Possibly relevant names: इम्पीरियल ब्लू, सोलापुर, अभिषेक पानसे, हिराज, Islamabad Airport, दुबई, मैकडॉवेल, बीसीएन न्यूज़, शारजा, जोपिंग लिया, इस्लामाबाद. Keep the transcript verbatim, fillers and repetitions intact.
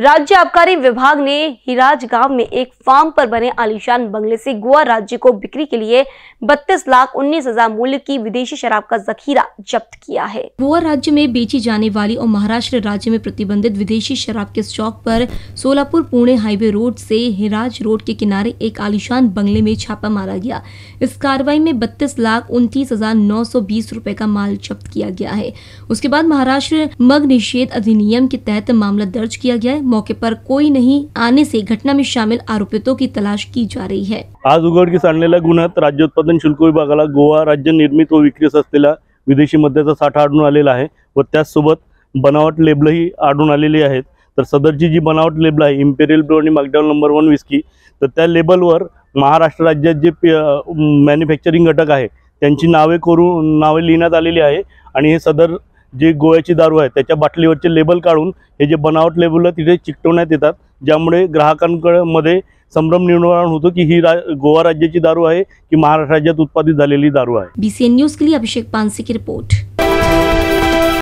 राज्य आबकारी विभाग ने हिराज गांव में एक फार्म पर बने आलीशान बंगले से गोवा राज्य को बिक्री के लिए बत्तीस लाख उन्नीस हजार मूल्य की विदेशी शराब का जखीरा जब्त किया है। गोवा राज्य में बेची जाने वाली और महाराष्ट्र राज्य में प्रतिबंधित विदेशी शराब के स्टॉक पर सोलापुर पुणे हाईवे रोड से हिराज रोड के किनारे एक आलीशान बंगले में छापा मारा गया। इस कार्रवाई में बत्तीस लाख उनतीस हजार नौ सौ बीस रूपए का माल जब्त किया गया है। उसके बाद महाराष्ट्र मग निषेध अधिनियम के तहत मामला दर्ज किया गया है। मौके पर कोई नहीं आने से घटना में शामिल आरोपितों की तलाश की जा रही है। आज उघडकीस आणलेल्या गुन्ह्यात राज्य उत्पादन शुल्क विभागाला गोवा राज्य निर्मित व विक्रीस असलेला विदेशी मद्याचा साठा आढळून आलेला आहे व त्यासोबत बनावट लेबलही आढळून आलेली आहेत। तर सदरची जी बनावट लेबल आहे इम्पीरियल ब्लू आणि मैकडॉवेल नंबर वन विस्की, तर त्या लेबलवर महाराष्ट्र राज्यात जे मॅन्युफॅक्चरिंग घटक आहे त्यांची नावे करून नावे लिहिण्यात आलेली आहे आणि हे सदर जे गोव्याची दारू आहे त्याच्या बाटलीवरचे लेबल काढून हे जे बनावट लेबल तिथे चिकटवण्यात येतात, ज्यामुळे ग्राहकांमध्ये संभ्रम निर्माण होतो की ही रा, गोवा राज्याची दारू आहे की महाराष्ट्र राज्यात उत्पादित झालेली दारू आहे। बीसीएन न्यूज़ के लिए अभिषेक पानसे की रिपोर्ट।